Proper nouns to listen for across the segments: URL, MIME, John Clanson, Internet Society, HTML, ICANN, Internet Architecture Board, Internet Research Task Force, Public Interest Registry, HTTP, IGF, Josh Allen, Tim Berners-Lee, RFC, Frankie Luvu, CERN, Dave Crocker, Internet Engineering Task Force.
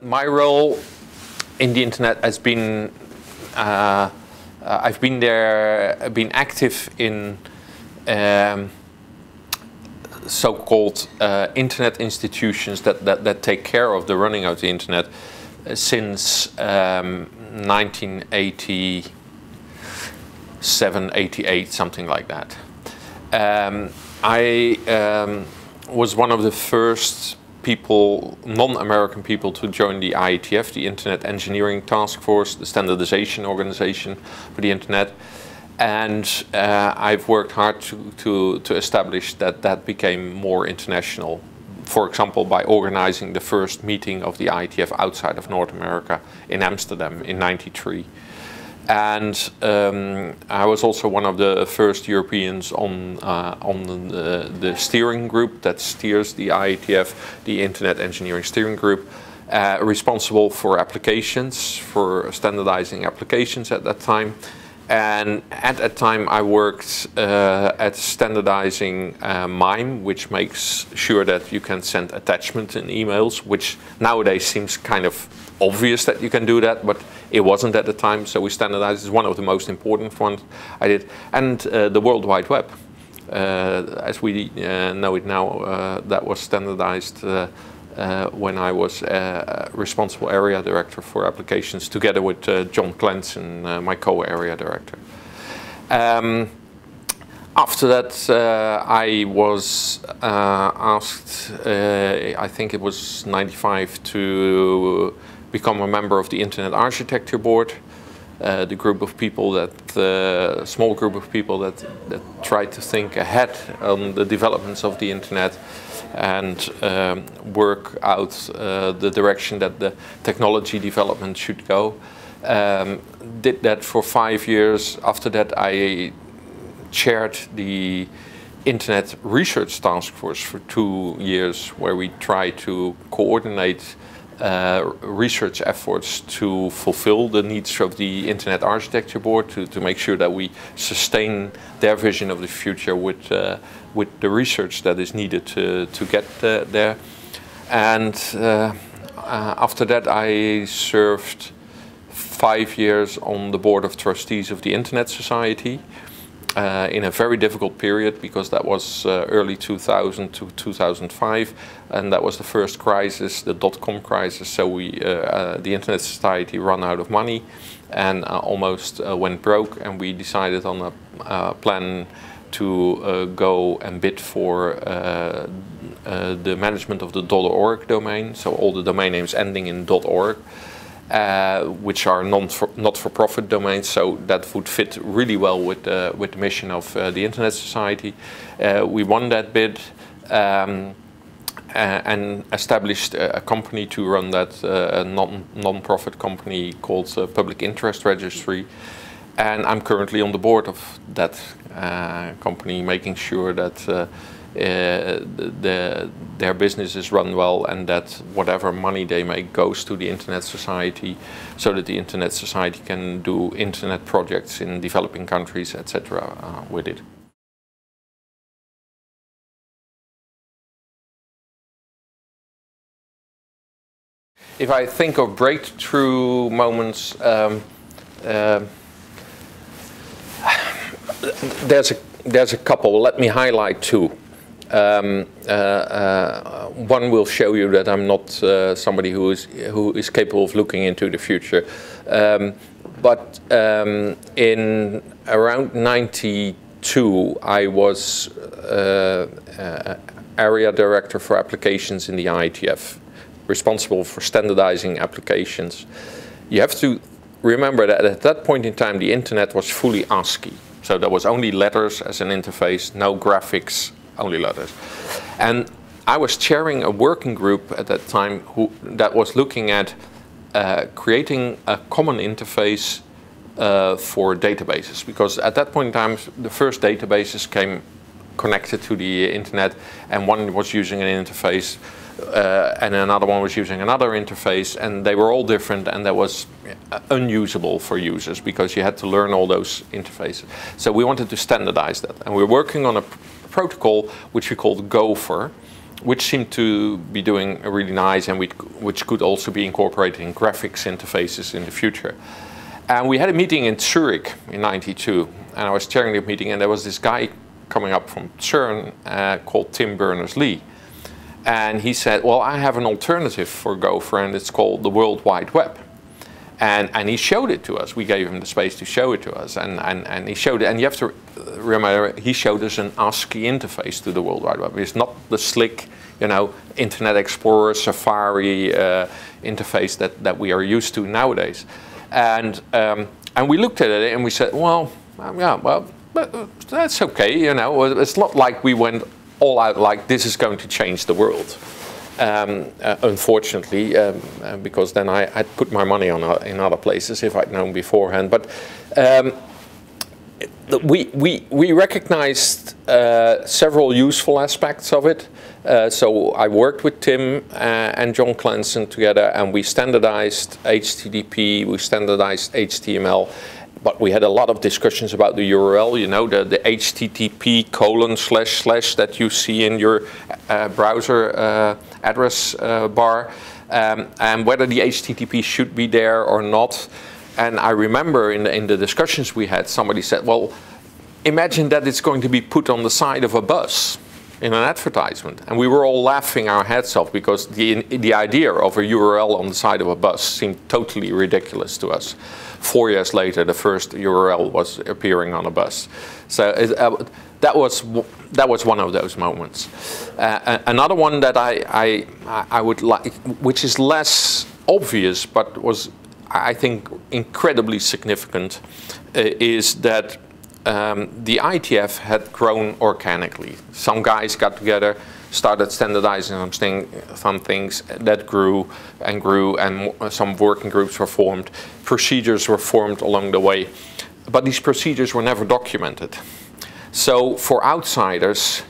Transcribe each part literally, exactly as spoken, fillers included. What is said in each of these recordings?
my role in the internet has been, uh, uh, I've been there, I've been active in um, so-called uh, internet institutions that, that, that take care of the running of the internet uh, since um, nineteen eighty-seven, eighty-eight, something like that. Um, I um, was one of the first people, non-American people, to join the I E T F, the Internet Engineering Task Force, the standardization organization for the internet. And uh, I've worked hard to, to, to establish that that became more international, for example, by organizing the first meeting of the I E T F outside of North America in Amsterdam in ninety-three. And um, I was also one of the first Europeans on, uh, on the, the steering group that steers the I E T F, the Internet Engineering Steering Group, uh, responsible for applications, for standardizing applications at that time. And at that time I worked uh, at standardizing uh, MIME, which makes sure that you can send attachments in emails, which nowadays seems kind of obvious that you can do that, but it wasn't at the time, so we standardized. It's one of the most important ones I did. And uh, the World Wide Web, uh, as we uh, know it now, uh, that was standardized uh, uh, when I was uh, responsible area director for applications, together with uh, John Clanson, uh, my co-area director. Um, After that, uh, I was uh, asked, uh, I think it was ninety-five, to become a member of the Internet Architecture Board, uh, the group of people that, uh, small group of people that, that tried to think ahead on the developments of the internet and um, work out uh, the direction that the technology development should go. Um, did that for five years. After that, I chaired the Internet Research Task Force for two years, where we try to coordinate uh, research efforts to fulfill the needs of the Internet Architecture Board, to, to make sure that we sustain their vision of the future with, uh, with the research that is needed to, to get uh, there. And uh, uh, after that I served five years on the Board of Trustees of the Internet Society. Uh, in a very difficult period, because that was uh, early two thousand to two thousand five, and that was the first crisis, the dot-com crisis. So we, uh, uh, the Internet Society, ran out of money and uh, almost uh, went broke. And we decided on a uh, plan to uh, go and bid for uh, uh, the management of the .org domain. So all the domain names ending in .org. Uh, which are not-for-profit domains, so that would fit really well with, uh, with the mission of uh, the Internet Society. Uh, we won that bid um, and established a company to run that, uh, non-profit company called uh, Public Interest Registry. And I'm currently on the board of that uh, company, making sure that uh, Uh, the, their business is run well, and that whatever money they make goes to the Internet Society, so that the Internet Society can do internet projects in developing countries, et cetera uh, with it. If I think of breakthrough moments, um, uh, there's a, there's a couple. Let me highlight two. Um, uh, uh, one will show you that I'm not uh, somebody who is who is capable of looking into the future. Um, but um, in around ninety-two, I was uh, uh, area director for applications in the I E T F, responsible for standardizing applications. You have to remember that at that point in time, the internet was fully ASCII, so there was only letters as an interface, no graphics. Only letters. And I was chairing a working group at that time who, that was looking at uh, creating a common interface uh, for databases, because at that point in time the first databases came connected to the internet, and one was using an interface uh, and another one was using another interface, and they were all different, and that was unusable for users because you had to learn all those interfaces. So we wanted to standardize that, and we were working on a protocol which we called Gopher, which seem to be doing really nice, and we, which could also be incorporated in graphics interfaces in the future. And we had a meeting in Zurich in ninety-two, and I was chairing the meeting, and there was this guy coming up from CERN uh, called Tim Berners-Lee. And he said, well, I have an alternative for Gopher, and it's called the World Wide Web. And, and he showed it to us. We gave him the space to show it to us. And, and, and he showed it. And you have to remember, he showed us an ASCII interface to the World Wide Web. It's not the slick, you know, Internet Explorer, Safari uh, interface that, that we are used to nowadays. And, um, and we looked at it and we said, well, yeah, well, but that's okay, you know. It's not like we went all out like this is going to change the world. Um, uh, unfortunately, um, uh, because then I, I'd put my money on uh, in other places if I'd known beforehand. But um, we, we, we recognized uh, several useful aspects of it. Uh, so I worked with Tim uh, and John Clanson together, and we standardized H T T P, we standardized H T M L. But we had a lot of discussions about the U R L, you know, the, the H T T P colon slash slash that you see in your uh, browser uh, address uh, bar, um, and whether the H T T P should be there or not. And I remember in the, in the discussions we had, somebody said, well, imagine that it's going to be put on the side of a bus in an advertisement. And we were all laughing our heads off because the, the idea of a U R L on the side of a bus seemed totally ridiculous to us. Four years later, the first U R L was appearing on a bus. So it, uh, that was w that was one of those moments. Uh, another one that I I, I would like, which is less obvious but was, I think, incredibly significant, uh, is that um, the I G F had grown organically. Some guys got together, started standardizing something, some things that grew and grew, and some working groups were formed. Procedures were formed along the way, but these procedures were never documented. So for outsiders,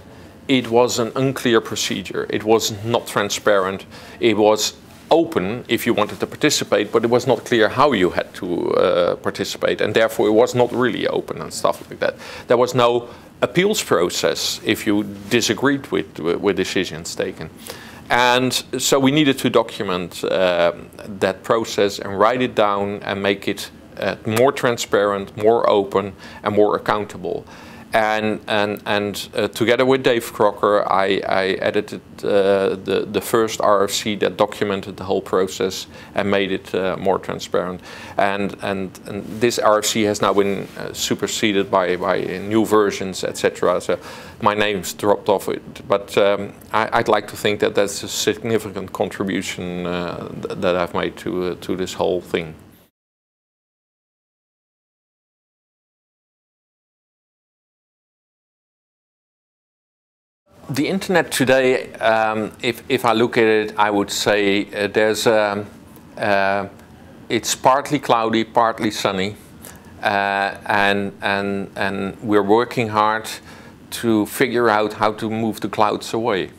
it was an unclear procedure. It was not transparent. It was open if you wanted to participate, but it was not clear how you had to uh, participate, and therefore it was not really open and stuff like that. There was no appeals process if you disagreed with, with decisions taken. And so we needed to document uh, that process and write it down and make it uh, more transparent, more open, and more accountable. And, and, and uh, together with Dave Crocker, I, I edited uh, the, the first R F C that documented the whole process and made it uh, more transparent. And, and, and this R F C has now been uh, superseded by, by new versions, et cetera. So my name's dropped off it. But um, I, I'd like to think that that's a significant contribution uh, th that I've made to, uh, to this whole thing. The internet today, um, if, if I look at it, I would say uh, there's um, uh, it's partly cloudy, partly sunny, uh, and, and, and we're working hard to figure out how to move the clouds away.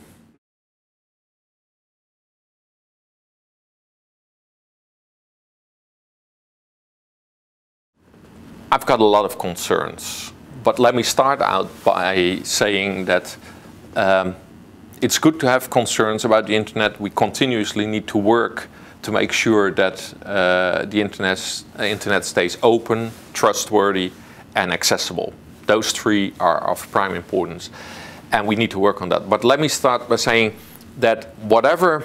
I've got a lot of concerns, but let me start out by saying that Um, it's good to have concerns about the internet. We continuously need to work to make sure that uh, the internet, uh, internet stays open, trustworthy, and accessible. Those three are of prime importance, and we need to work on that. But let me start by saying that whatever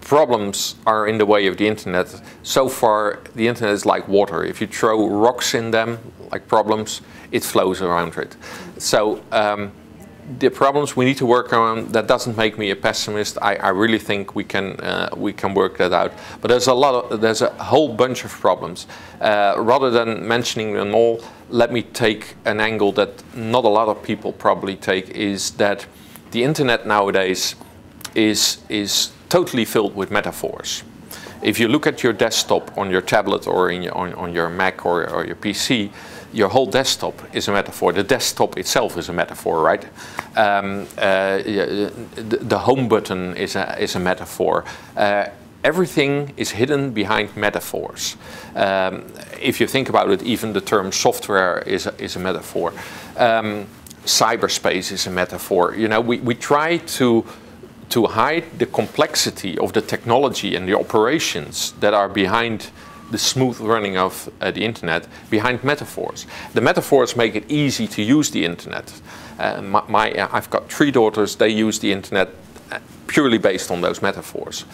problems are in the way of the internet, so far the internet is like water. If you throw rocks in them, like problems, it flows around it. So. Um, The problems we need to work on, that doesn't make me a pessimist. I, I really think we can uh, we can work that out. But there's a lot of, there's a whole bunch of problems. Uh, rather than mentioning them all, let me take an angle that not a lot of people probably take, is that the internet nowadays is is totally filled with metaphors. If you look at your desktop on your tablet or in your, on, on your Mac or, or your P C, your whole desktop is a metaphor. The desktop itself is a metaphor, right? Um, uh, the home button is a, is a metaphor. Uh, everything is hidden behind metaphors. Um, if you think about it, even the term software is a, is a metaphor. Um, cyberspace is a metaphor. You know, we, we try to to hide the complexity of the technology and the operations that are behind the smooth running of uh, the internet, behind metaphors. The metaphors make it easy to use the internet. Uh, my, my, I've got three daughters, they use the internet purely based on those metaphors.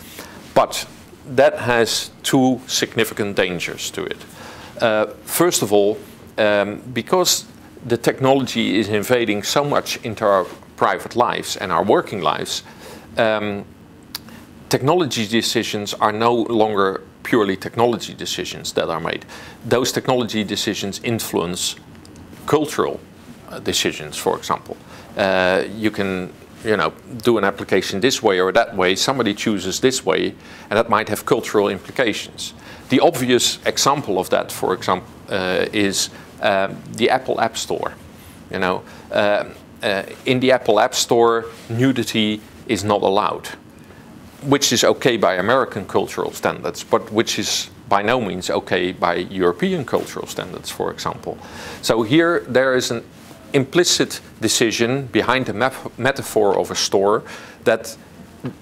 But that has two significant dangers to it. Uh, first of all, um, because the technology is invading so much into our private lives and our working lives, um, technology decisions are no longer purely technology decisions that are made. Those technology decisions influence cultural decisions, for example. Uh, you can you know, do an application this way or that way, somebody chooses this way, and that might have cultural implications. The obvious example of that, for example, uh, is uh, the Apple App Store. You know, uh, uh, in the Apple App Store, nudity is not allowed, which is okay by American cultural standards, but which is by no means okay by European cultural standards, for example. So here there is an implicit decision behind the metaphor of a store that,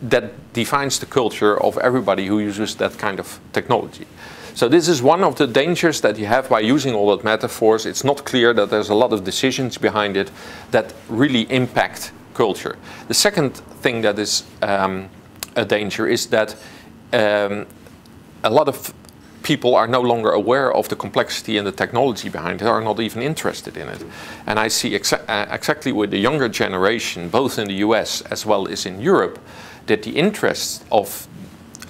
that defines the culture of everybody who uses that kind of technology. So this is one of the dangers that you have by using all that metaphors. It's not clear that there's a lot of decisions behind it that really impact culture. The second thing that is um, a danger is that um, a lot of people are no longer aware of the complexity and the technology behind it, are not even interested in it. And I see exa uh, exactly with the younger generation, both in the U S as well as in Europe, that the interest of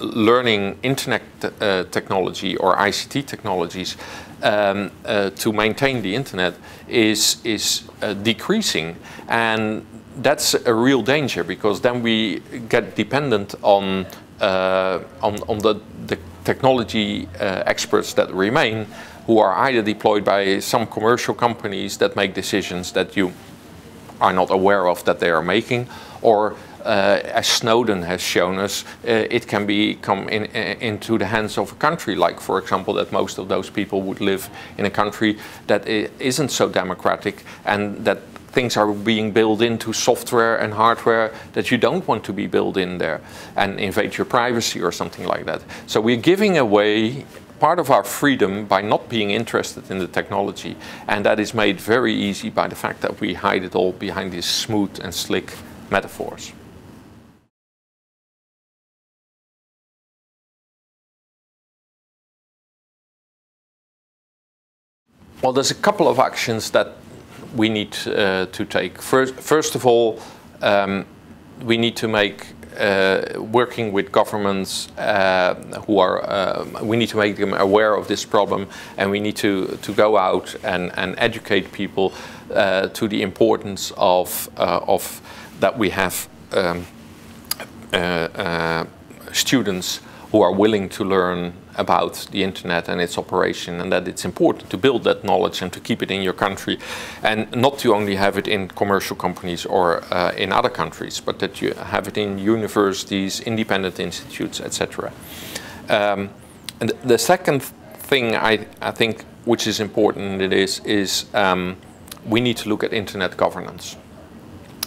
learning internet uh, technology or I C T technologies um, uh, to maintain the internet is, is uh, decreasing. And that's a real danger, because then we get dependent on Uh, on, on the, the technology uh, experts that remain, who are either deployed by some commercial companies that make decisions that you are not aware of that they are making, or uh, as Snowden has shown us, uh, it can be come in, in, into the hands of a country, like for example that most of those people would live in a country that isn't so democratic, and that things are being built into software and hardware that you don't want to be built in there and invade your privacy or something like that. So we're giving away part of our freedom by not being interested in the technology, and that is made very easy by the fact that we hide it all behind these smooth and slick metaphors. Well, there's a couple of actions that we need uh, to take. First, first of all, um, we need to make uh, working with governments uh, who are, uh, we need to make them aware of this problem, and we need to, to go out and, and educate people uh, to the importance of, uh, of that we have um, uh, uh, students who are willing to learn about the internet and its operation, and that it's important to build that knowledge and to keep it in your country, and not to only have it in commercial companies or uh, in other countries, but that you have it in universities, independent institutes, et cetera. Um, and the second thing I, I think which is important in this is um, we need to look at internet governance.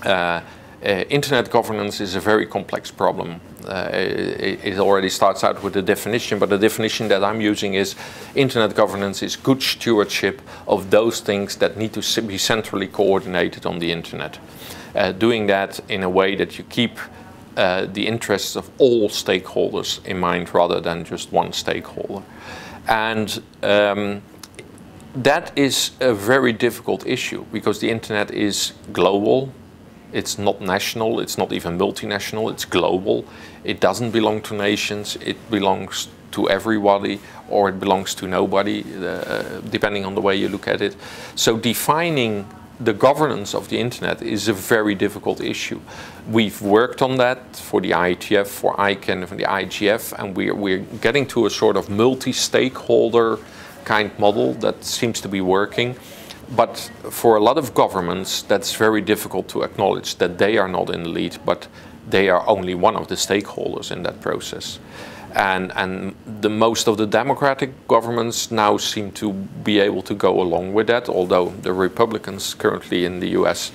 Uh, Uh, internet governance is a very complex problem. Uh, it, it already starts out with a definition, but the definition that I'm using is internet governance is good stewardship of those things that need to be centrally coordinated on the internet. Uh, doing that in a way that you keep uh, the interests of all stakeholders in mind rather than just one stakeholder. And um, that is a very difficult issue, because the internet is global. It's not national, it's not even multinational, it's global. It doesn't belong to nations, it belongs to everybody, or it belongs to nobody, uh, depending on the way you look at it. So defining the governance of the internet is a very difficult issue. We've worked on that for the I E T F, for ICANN, for the I G F, and we're, we're getting to a sort of multi-stakeholder kind model that seems to be working. But for a lot of governments, that's very difficult to acknowledge that they are not in the lead, but they are only one of the stakeholders in that process. And, and the most of the democratic governments now seem to be able to go along with that, although the Republicans currently in the U S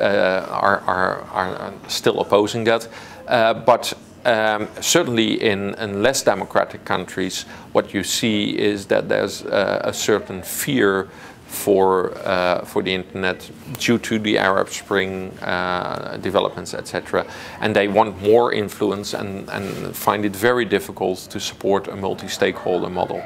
uh, are, are, are still opposing that. Uh, but um, certainly in, in less democratic countries, what you see is that there's uh, a certain fear for uh, for the internet due to the Arab Spring uh, developments, et cetera, and they want more influence and, and find it very difficult to support a multi-stakeholder model.